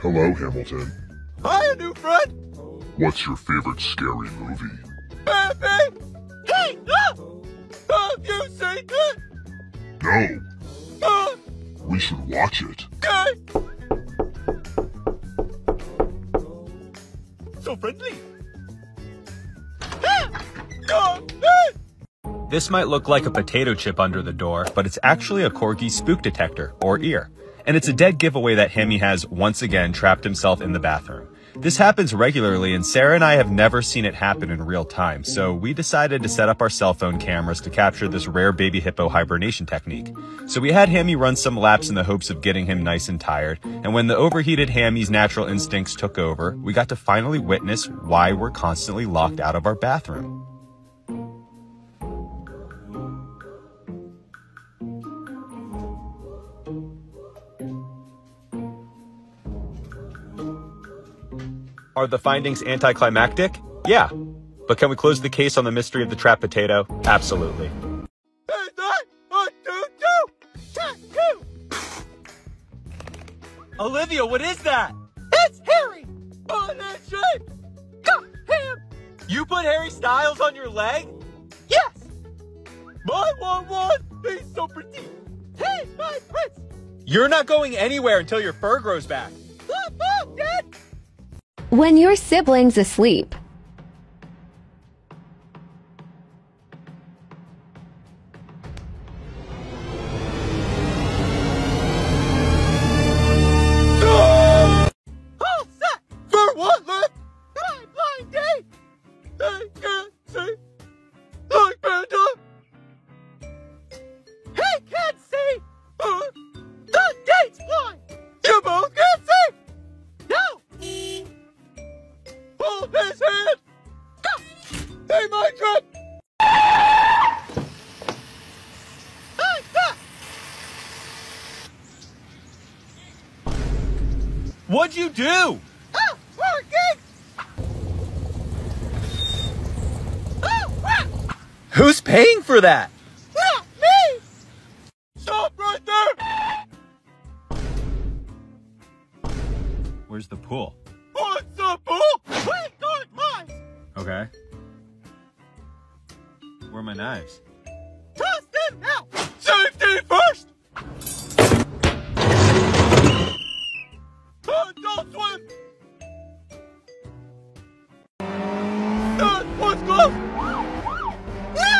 Hello, Hamilton. Hi, new friend. What's your favorite scary movie? Baby! Hey, no! Have you seen it? No. We should watch it. Okay. So friendly. This might look like a potato chip under the door, but it's actually a corgi spook detector, or ear. And it's a dead giveaway that Hammy has, once again, trapped himself in the bathroom. This happens regularly, and Sarah and I have never seen it happen in real time, so we decided to set up our cell phone cameras to capture this rare baby hippo hibernation technique. So we had Hammy run some laps in the hopes of getting him nice and tired, and when the overheated Hammy's natural instincts took over, we got to finally witness why we're constantly locked out of our bathroom. Are the findings anticlimactic? Yeah. But can we close the case on the mystery of the trapped potato? Absolutely. Olivia, what is that? It's Harry! Oh, that shit! Got him! You put Harry Styles on your leg? Yes! My one! He's so pretty! He's my prince! You're not going anywhere until your fur grows back. Look, Dad! When your sibling's asleep. All set for what? Look, my blind date. I can't see like Panda. He can't see. The date's blind. You both can't see. Hold his hand! Go! Hey, my friend! What'd you do? Oh, working! Oh, crap! Who's paying for that? Not me! Stop right there! Where's the pool? What's the pool? Okay. Where are my knives? Toss them out! Safety first! Don't swim! That was close! No!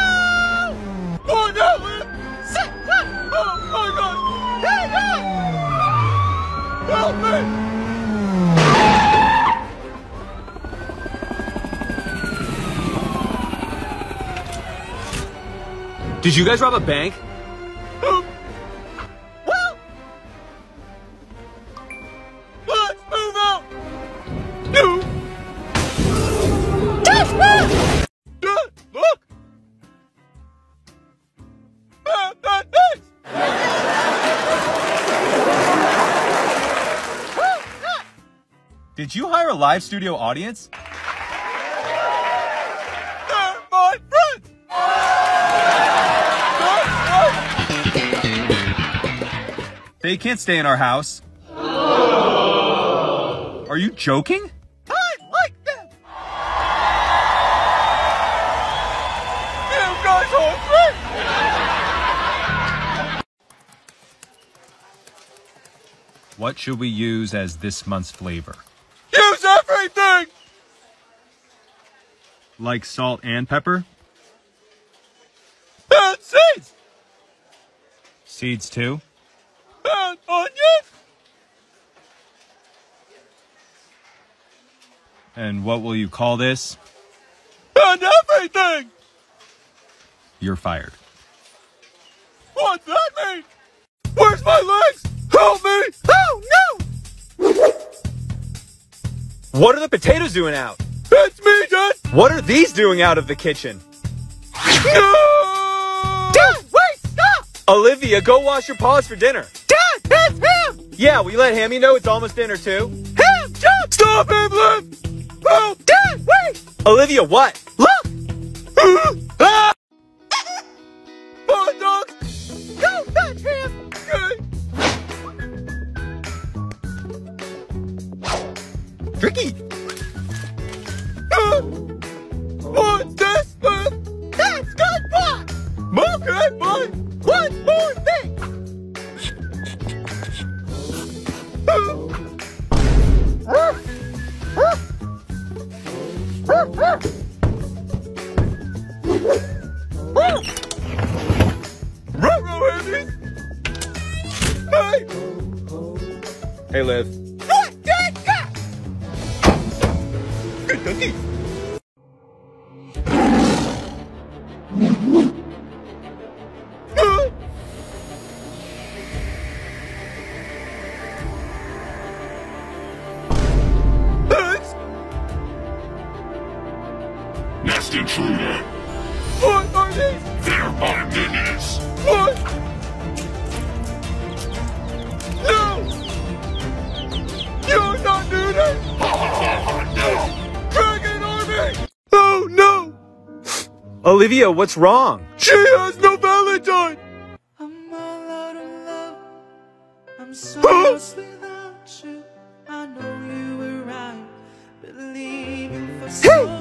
One out! Sit down! Oh my God! Hang on! Help me! Did you guys rob a bank? Well, let's move out. No. Look. Did you hire a live studio audience? They can't stay in our house. Oh. Are you joking? I like them! You guys are great! What should we use as this month's flavor? Use everything! Like salt and pepper? And seeds! Seeds too? And what will you call this? done everything! You're fired. What's that mean? Where's my legs? Help me! Oh, no! What are the potatoes doing out? It's me, Dad! What are these doing out of the kitchen? No! Dad, wait, stop! Olivia, go wash your paws for dinner. Dad, that's him! Yeah, we let Hammy know it's almost dinner, too. Him, Dad! Stop him, Liv! Oh, Dad, wait! Olivia, what? Look! Ah! Tricky! What's this, man? That's good pot! Okay, boy! One more thing! Hey, Liv. Nest intruder. What are these? They're my minis. What? No! You're not doing it! No! Dragon army! Oh no! Olivia, what's wrong? She has no Valentine! I'm all out of love. I'm so lost without you. I know you were right. But leaving for so long.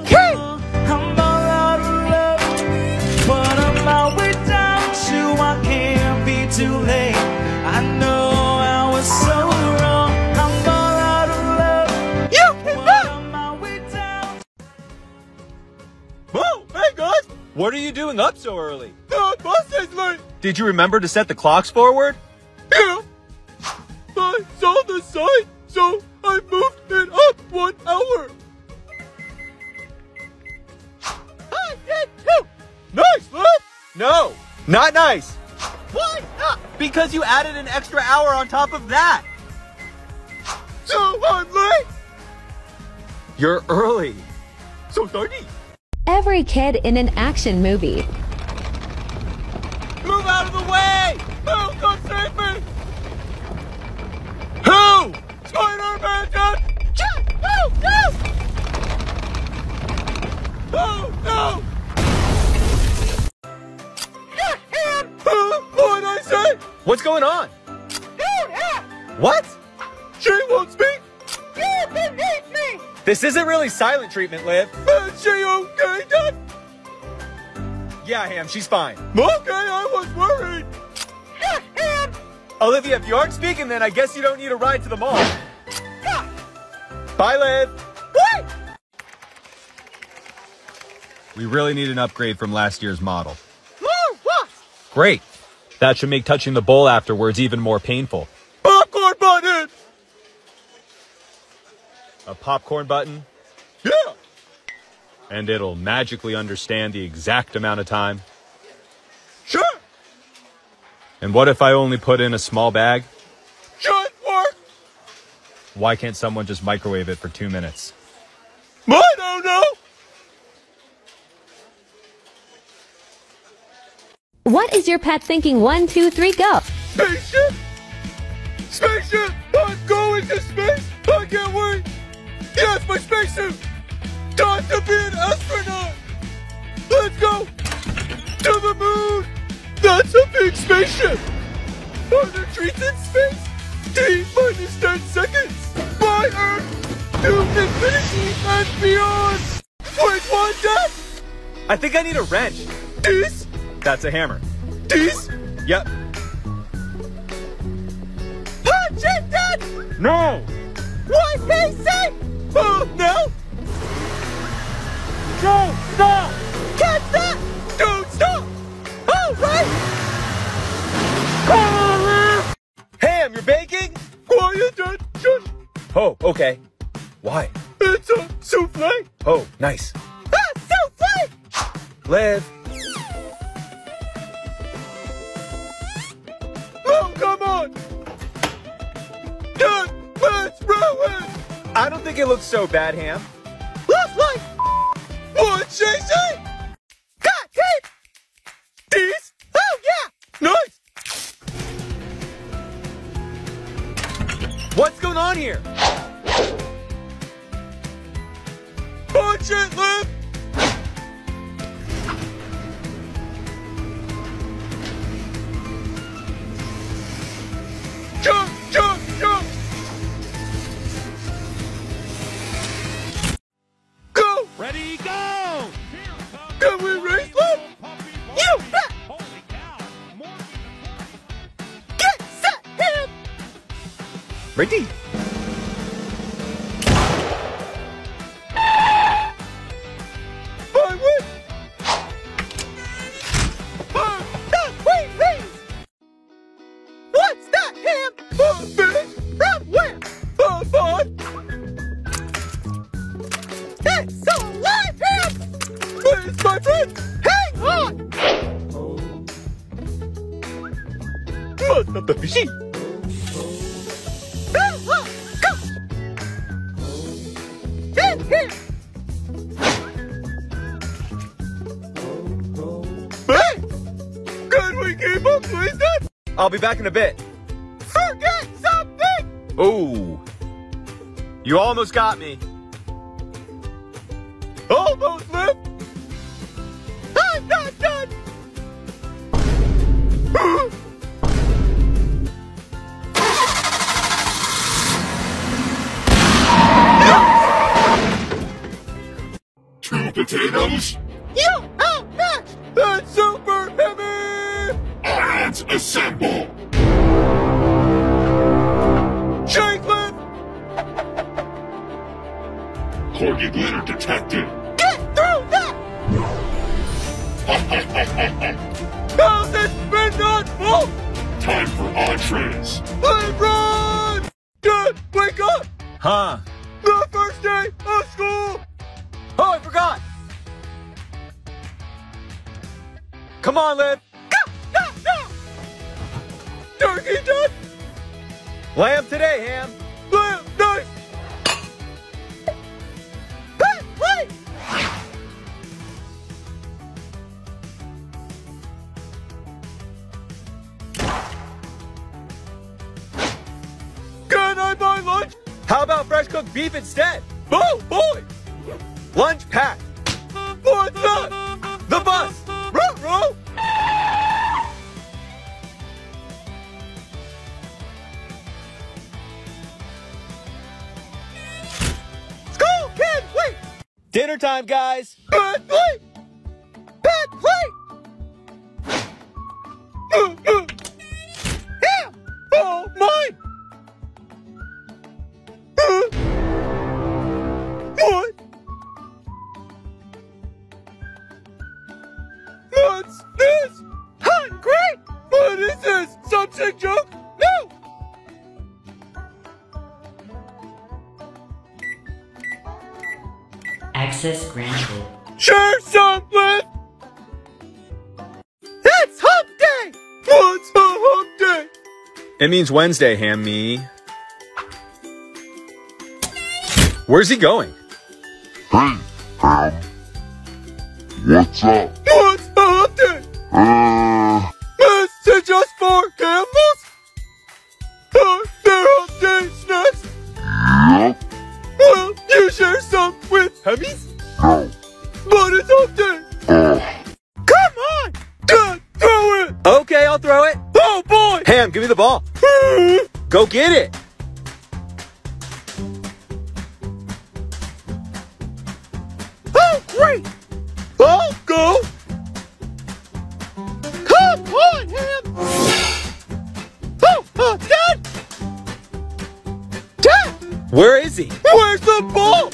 Too late, I know I was so wrong. I'm all out of love. You cannot! Whoa, hey guys! What are you doing up so early? The bus is late! Did you remember to set the clocks forward? Yeah! I saw the sign, so I moved it up 1 hour! I did too! Nice, Liv! No, not nice! Why not? Because you added an extra hour on top of that. So I'm late. You're early. So dirty. Every kid in an action movie. Move out of the way! Oh, come save me! Who? Spider-Man! Oh no! Oh no! What's going on? What? She won't speak. You can hate me. This isn't really silent treatment, Liv. Is she okay, Dad? Yeah, Ham, she's fine. Okay, I was worried. Yeah, Ham. Olivia, if you aren't speaking, then I guess you don't need a ride to the mall. Yeah. Bye, Liv. Wait. We really need an upgrade from last year's model. More what? Great. That should make touching the bowl afterwards even more painful. Popcorn button! A popcorn button? Yeah! And it'll magically understand the exact amount of time? Sure! And what if I only put in a small bag? Should work! Why can't someone just microwave it for 2 minutes? I don't know! What is your pet thinking? 1, 2, 3, go! Spaceship! Spaceship! I'm going to space! I can't wait! Yes, my spacesuit! Time to be an astronaut! Let's go! To the moon! That's a big spaceship! Are there treats in space? T-10 seconds! By Earth! To infinity and beyond! Wait, what, Dad? I think I need a wrench. This? That's a hammer. These? Yep. Punch it, Dad! No! What they say? Oh, no! Don't stop! Catch that! Don't stop! All right! Ham, you're baking? Quiet, Dad. Shut. Oh, okay. Why? It's a souffle. Oh, nice. Ah, souffle! Liv! Oh, come on! Dude, let's ruin! I don't think it looks so bad, Ham. Looks like... What'd she say? God, tape! These? Oh, yeah! Nice! What's going on here? Punch it, Liv! Ready? I'll be back in a bit. Forget something! Oh, you almost got me. Almost, Liv! I'm not done! Two potatoes? You outmatched! That's super heavy! Assemble! Shankland! Corgi glitter detected! Get through that! How's this been not full? Time for entrees! Run! Dad, wake up! Huh? The first day of school! Oh, I forgot! Come on, Liv! Turkey done? Lamb today, Ham. Lamb, nice. Pet plate. Can I buy lunch? How about fresh cooked beef instead? Oh boy! Lunch packed. What's that? The bus. Ruh-roh. Dinner time, guys! Pet plate! Pet plate! Yeah. Oh, mine! What? What's this? Hungry? What is this? Some sick joke? No! Access granted. Share something! It's hump day! What's a hump day? It means Wednesday, Hammy. Where's he going? Hey, Ham. What's up? What's a hump day? It's just for camels? Are there hump day snacks? Yep. Well, you share some with Hammy's? No. But it's hump day! Come on! Dad, throw it! Okay, I'll throw it. Oh boy! Ham, give me the ball. Go get it! Oh great! I'll go! Come on, Ham! Oh, Dad! Dad! Where is he? Where's the ball?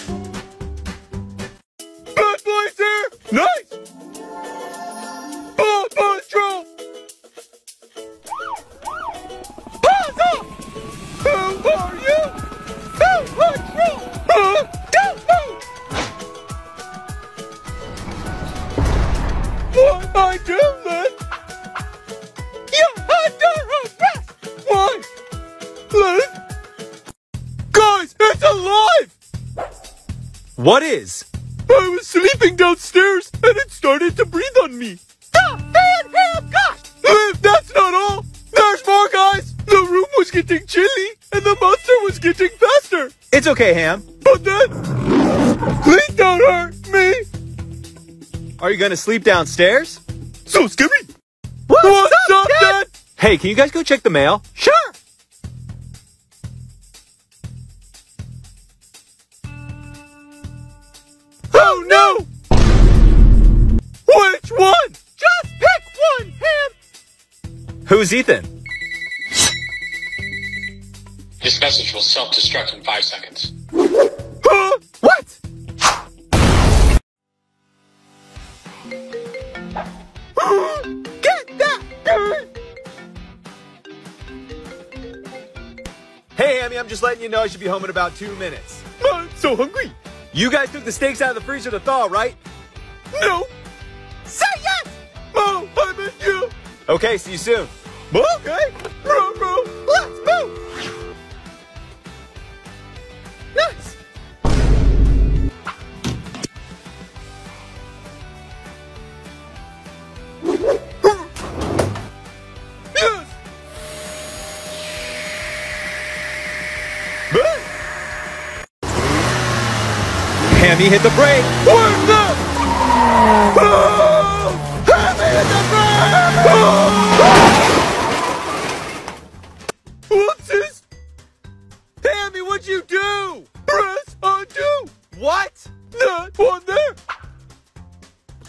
Bad boys here! Nice! Ball patrol! Paws up! Who are you? Ball patrol! Don't move! I did this. You had done her best. Why? Live? Guys, it's alive! What is? I was sleeping downstairs and it started to breathe on me. The fan ham gosh! Liv, that's not all. There's more, guys. The room was getting chilly and the monster was getting faster. It's okay, Ham. But then, please don't hurt me. Are you gonna sleep downstairs? So scary. What's up, Dad? Hey, can you guys go check the mail? Sure. Oh no! Which one? Just pick one, Ham. Who's Ethan? This message will self-destruct in 5 seconds. Huh? What? Get that guy! Hey, Hammy, I'm just letting you know I should be home in about 2 minutes. I'm so hungry. You guys took the steaks out of the freezer to thaw, right? No. Say yes! Mom, I miss you. Okay, see you soon. Okay. Bro, let's move. Nice. Hammy hit the brake! Where's the... Oh! Hammy hit the brake! Oh! Whoopsies! Hammy, what'd you do? Press undo! What? That one there!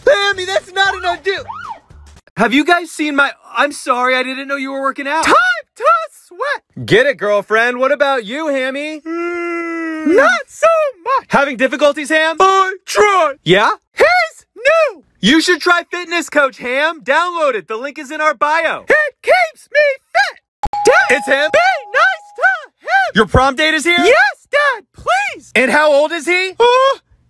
Hammy, that's not an undo! Have you guys seen my... I'm sorry, I didn't know you were working out. Time to sweat! Get it, girlfriend. What about you, Hammy? Not so much. Having difficulties, Ham? I tried. Yeah? Here's new. You should try Fitness Coach, Ham. Download it. The link is in our bio. It keeps me fit. Dad, it's Ham. Be nice to him. Your prom date is here? Yes, Dad, please. And how old is he?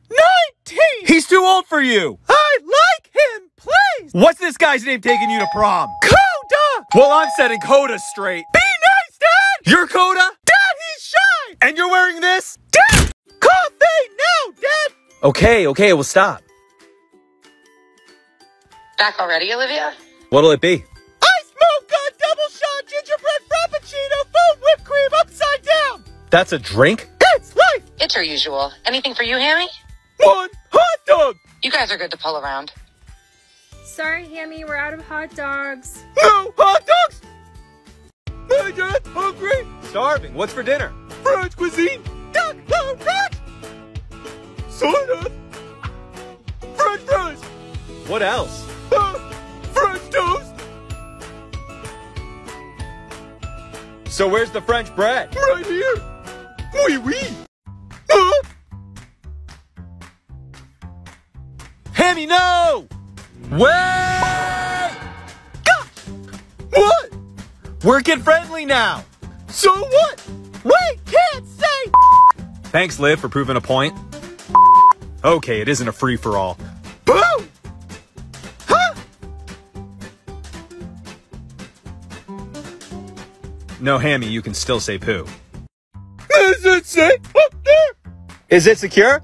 19. He's too old for you. I like him, please. What's this guy's name taking you to prom? Coda. Well, I'm setting Coda straight. Be nice, Dad. You're Coda? Dad, he's shy. And you're wearing this? Dad! Coffee now, Dad! Okay, we'll stop. Back already, Olivia? What'll it be? Ice mocha, double shot, gingerbread frappuccino, foam whipped cream, upside down! That's a drink? It's life! It's your usual. Anything for you, Hammy? One hot dog! You guys are good to pull around. Sorry, Hammy, we're out of hot dogs. No hot dogs! I got hungry! Starving, what's for dinner? French cuisine! Sort of. French fries. What else? French toast. So where's the French bread? Right here. Oui. Hammy, no! Wait! Gosh! What? We're kid friendly now. So what? We can't say. Thanks, Liv, for proving a point. Okay, it isn't a free-for-all. Boom! Huh? No, Hammy, you can still say poo. Is it safe up there? Is it secure?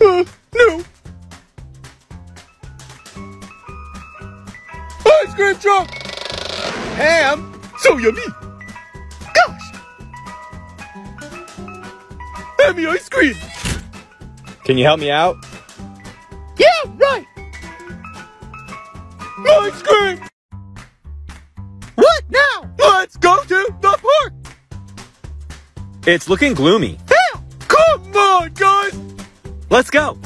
No. Ice cream truck! Ham! So yummy! Hammy ice cream! Can you help me out? Yeah, right! Ice cream! What now? Let's go to the park! It's looking gloomy. Hell! Come on, guys! Let's go!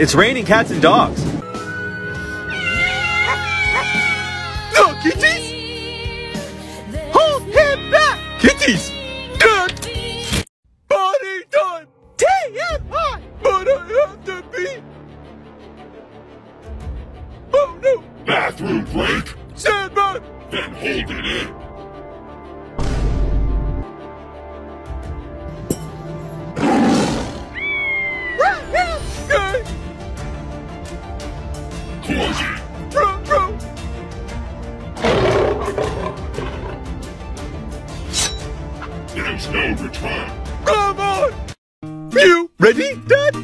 It's raining cats and dogs. Kitties! Hold him back! Kitties! Dad! Body time! TMI! But I have to be... Oh no! Bathroom break! Sandbag! Then hold it in! There's no return. Come on! You ready, Dad?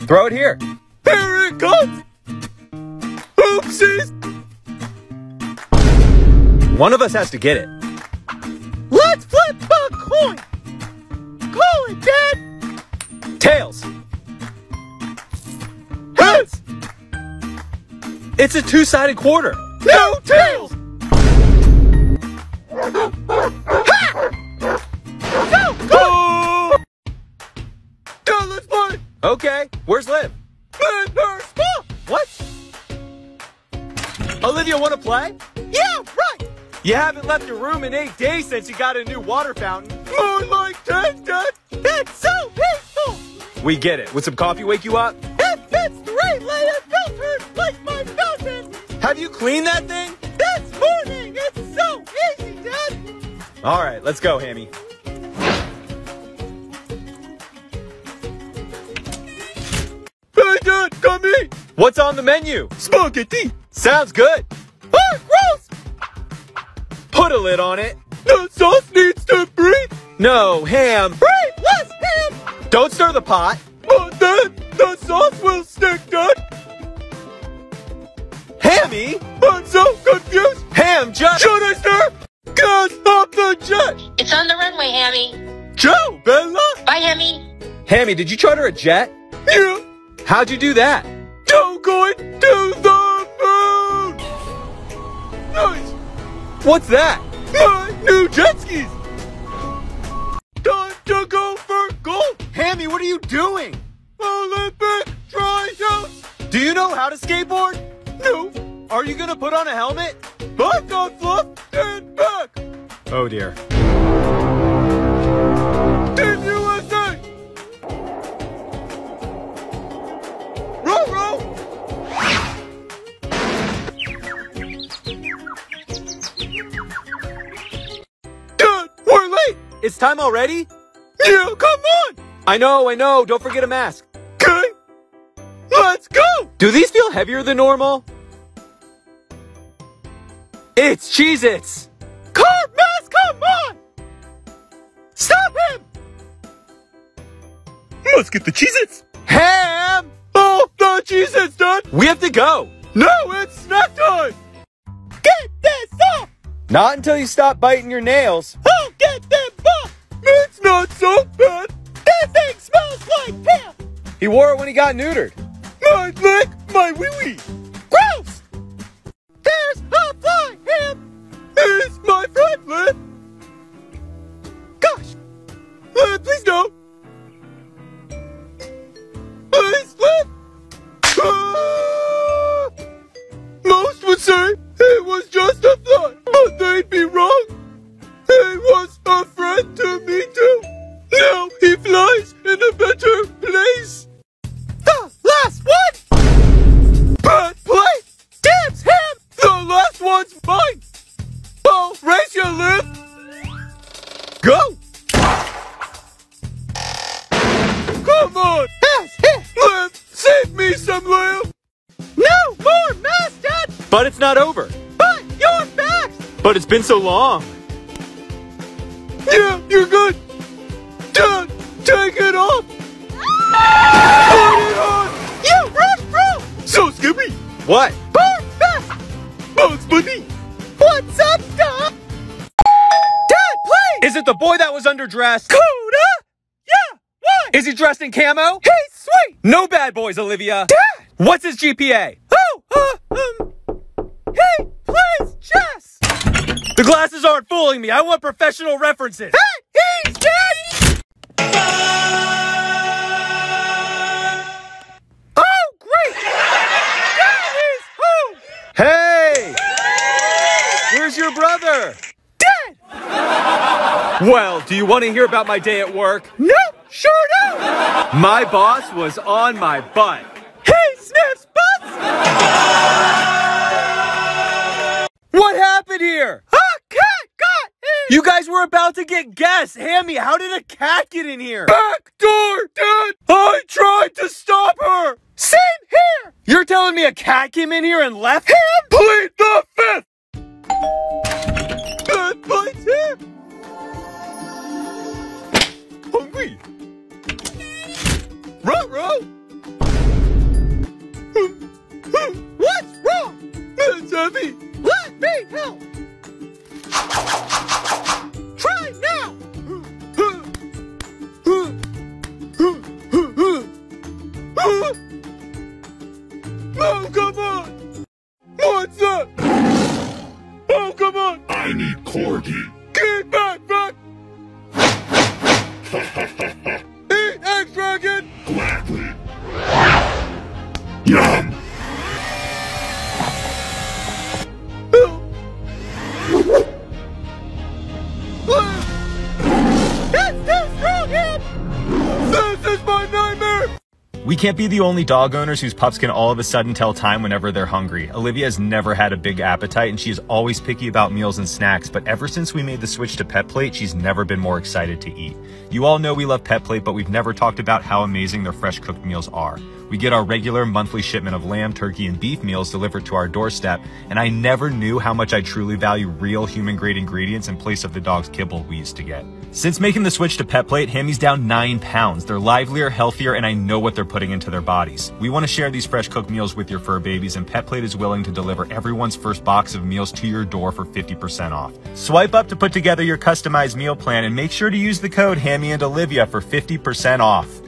Throw it here. Here it comes! Oopsies! One of us has to get it. Let's flip a coin! Call it, Dad! Tails! Heads! It's a two-sided quarter! No tails! Ha! Go! Go! Oh! Now let's play! Okay, where's Liv? In her spot! What? Olivia, wanna play? Yeah, right! You haven't left your room in 8 days since you got a new water fountain. More like 10, Dad! That's so peaceful! We get it. Would some coffee wake you up? It fits great, lady! Filters like my fountain! Have you cleaned that thing? This morning! It's so easy, Dad! Alright, let's go, Hammy. Hey, Dad, come eat! What's on the menu? Spaghetti! Sounds good! Oh, gross! Put a lid on it. The sauce needs to breathe. No, ham. Breathe less ham. Don't stir the pot. But then the sauce will stick, Dad. Hammy? I'm so confused. Ham just... Should I stir? Can't stop the jet. It's on the runway, Hammy. Ciao, Bella. Bye, Hammy. Hammy, did you charter a jet? Yeah. How'd you do that? Don't go into the... Nice. What's that? My new jet skis! Time to go for gold! Hammy, what are you doing? Olympic tryouts! Do you know how to skateboard? No. Are you gonna put on a helmet? Back on fluff and back! Oh dear. Team USA! Row, row! It's time already? Yeah, come on! I know, don't forget a mask. Okay, let's go! Do these feel heavier than normal? It's Cheez-Its! Carb mask, come on! Stop him! Let's get the Cheez-Its! Ham! Oh, the Cheez-Its, Dad! We have to go! No, it's snack time! Get this off! Not until you stop biting your nails. I'll get them off! It's not so bad. That thing smells like pimp. He wore it when he got neutered. My leg, my wee-wee. Gross! There's a fly, Ham. It's my friend, Liv. Gosh. Please don't. Please, Liv. Most would say it was just a fly. They'd be wrong. He was a friend to me too. Now he flies in a better place. The last one! Pet Plate! Damn him! The last one's mine! I'll race you, Liv! Go! Come on! Liv, save me some Liv! No more mess, Dad! But it's not over. But you're back! But it's been so long. Yeah, you're good. Dad, take it off. Ah! Put it on. You run through. So scary. What? Perfect. Bugs Bunny. What's up, Dad? Dad, please. Is it the boy that was underdressed? Coda? Yeah, why? Is he dressed in camo? He's sweet. No bad boys, Olivia. Dad. What's his GPA? Oh, hey, please, Jess. The glasses aren't fooling me. I want professional references. Hey, he's dead! Oh, great! That is who? Hey! Where's your brother? Dead! Well, do you want to hear about my day at work? No, sure do! My boss was on my butt. Hey, Sniff's butts! What happened here? You guys were about to get guests! Hammy, how did a cat get in here? Back door, Dad! I tried to stop her! Same here! You're telling me a cat came in here and left him? Plead the fifth! Dad bites him! We can't be the only dog owners whose pups can all of a sudden tell time whenever they're hungry. Olivia has never had a big appetite and she is always picky about meals and snacks, but ever since we made the switch to Pet Plate, she's never been more excited to eat. You all know we love Pet Plate, but we've never talked about how amazing their fresh cooked meals are. We get our regular monthly shipment of lamb, turkey, and beef meals delivered to our doorstep, and I never knew how much I truly value real human-grade ingredients in place of the dog's kibble we used to get. Since making the switch to Pet Plate, Hammy's down 9 pounds. They're livelier, healthier, and I know what they're putting into their bodies. We want to share these fresh cooked meals with your fur babies, and Pet Plate is willing to deliver everyone's first box of meals to your door for 50% off. Swipe up to put together your customized meal plan and make sure to use the code Hammy and Olivia for 50% off.